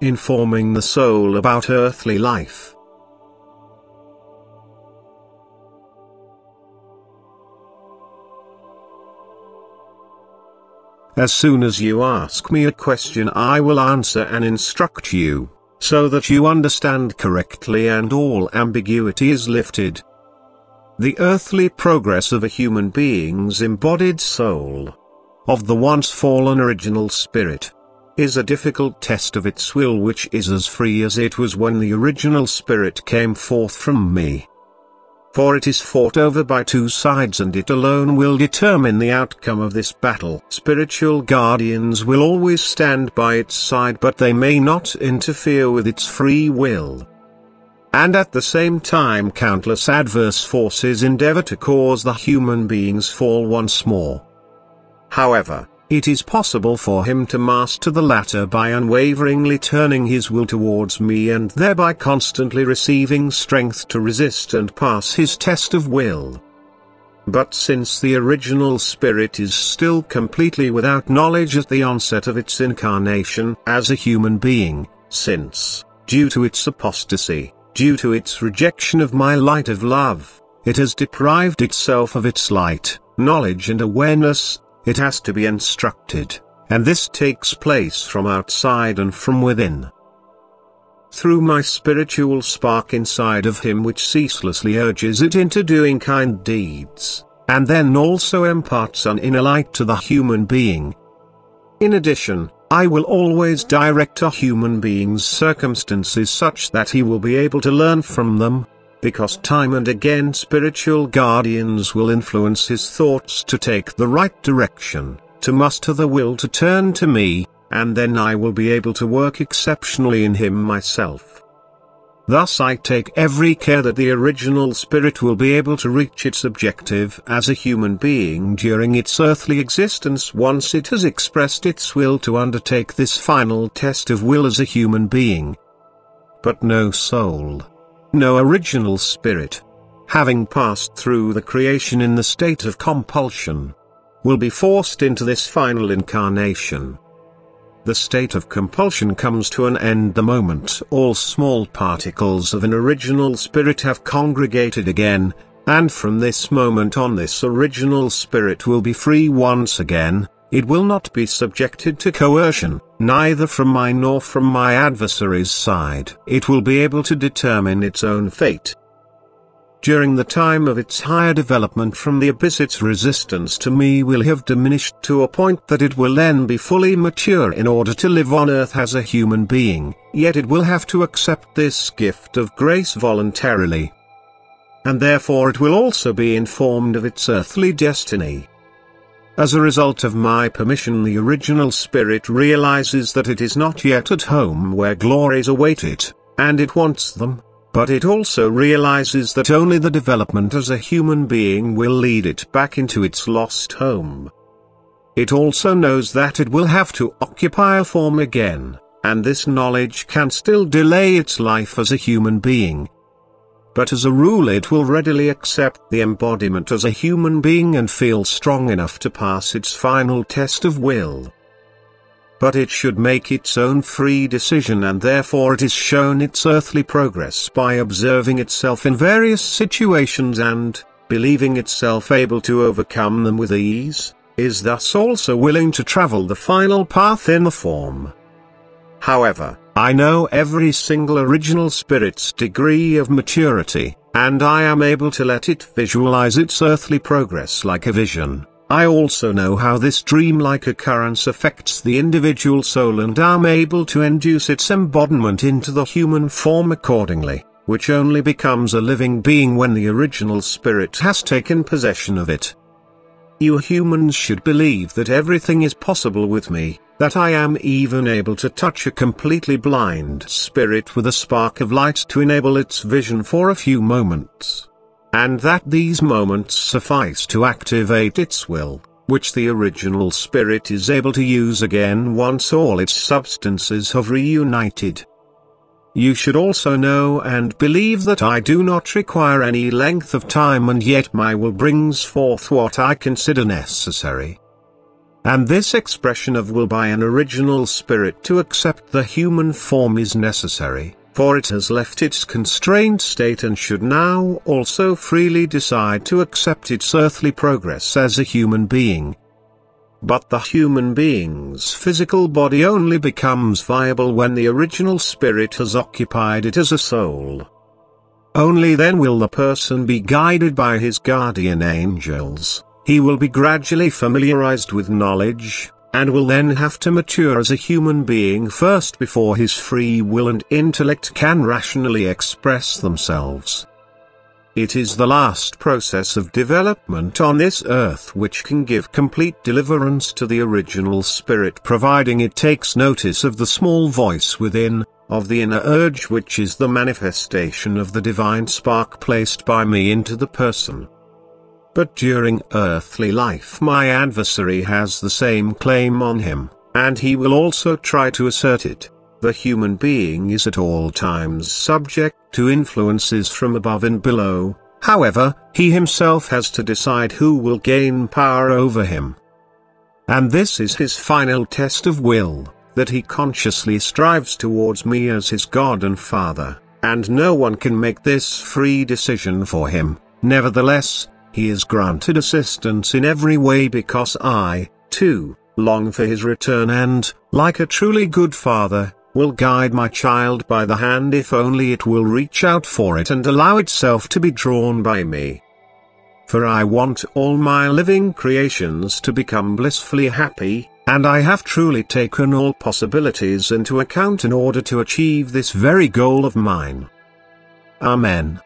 informing the soul about earthly life. As soon as you ask me a question, I will answer and instruct you, so that you understand correctly and all ambiguity is lifted. The earthly progress of a human being's embodied soul, of the once fallen original spirit, is a difficult test of its will, which is as free as it was when the original spirit came forth from me. For it is fought over by two sides, and it alone will determine the outcome of this battle. Spiritual guardians will always stand by its side, but they may not interfere with its free will. And at the same time, countless adverse forces endeavor to cause the human being's fall once more. However, it is possible for him to master the latter by unwaveringly turning his will towards me, and thereby constantly receiving strength to resist and pass his test of will. But since the original spirit is still completely without knowledge at the onset of its incarnation as a human being, since, due to its apostasy, due to its rejection of my light of love, it has deprived itself of its light, knowledge and awareness, it has to be instructed, and this takes place from outside and from within. Through my spiritual spark inside of him, which ceaselessly urges it into doing kind deeds, and then also imparts an inner light to the human being. In addition, I will always direct a human being's circumstances such that he will be able to learn from them, because time and again spiritual guardians will influence his thoughts to take the right direction, to muster the will to turn to me, and then I will be able to work exceptionally in him myself. Thus I take every care that the original spirit will be able to reach its objective as a human being during its earthly existence, once it has expressed its will to undertake this final test of will as a human being. But no soul, no original spirit, having passed through the creation in the state of compulsion, will be forced into this final incarnation. The state of compulsion comes to an end the moment all small particles of an original spirit have congregated again, and from this moment on this original spirit will be free once again. It will not be subjected to coercion, neither from my nor from my adversary's side. It will be able to determine its own fate. During the time of its higher development from the abyss, its resistance to me will have diminished to a point that it will then be fully mature in order to live on earth as a human being, yet it will have to accept this gift of grace voluntarily. And therefore it will also be informed of its earthly destiny. As a result of my permission, the original spirit realizes that it is not yet at home where glories await it, and it wants them, but it also realizes that only the development as a human being will lead it back into its lost home. It also knows that it will have to occupy a form again, and this knowledge can still delay its life as a human being. But as a rule it will readily accept the embodiment as a human being and feel strong enough to pass its final test of will. But it should make its own free decision, and therefore it is shown its earthly progress by observing itself in various situations and, believing itself able to overcome them with ease, is thus also willing to travel the final path in the form. However, I know every single original spirit's degree of maturity, and I am able to let it visualize its earthly progress like a vision. I also know how this dreamlike occurrence affects the individual soul, and am able to induce its embodiment into the human form accordingly, which only becomes a living being when the original spirit has taken possession of it. You humans should believe that everything is possible with me, that I am even able to touch a completely blind spirit with a spark of light to enable its vision for a few moments, and that these moments suffice to activate its will, which the original spirit is able to use again once all its substances have reunited. You should also know and believe that I do not require any length of time, and yet my will brings forth what I consider necessary. and this expression of will by an original spirit to accept the human form is necessary, for it has left its constrained state and should now also freely decide to accept its earthly progress as a human being. But the human being's physical body only becomes viable when the original spirit has occupied it as a soul. Only then will the person be guided by his guardian angels, he will be gradually familiarized with knowledge, and will then have to mature as a human being first before his free will and intellect can rationally express themselves. It is the last process of development on this earth which can give complete deliverance to the original spirit, providing it takes notice of the small voice within, of the inner urge which is the manifestation of the divine spark placed by me into the person. But during earthly life my adversary has the same claim on him, and he will also try to assert it. The human being is at all times subject to influences from above and below, however, he himself has to decide who will gain power over him. And this is his final test of will, that he consciously strives towards me as his God and Father, and no one can make this free decision for him. Nevertheless, he is granted assistance in every way because I, too, long for his return and, like a truly good father, will guide my child by the hand if only it will reach out for it and allow itself to be drawn by me. For I want all my living creations to become blissfully happy, and I have truly taken all possibilities into account in order to achieve this very goal of mine. Amen.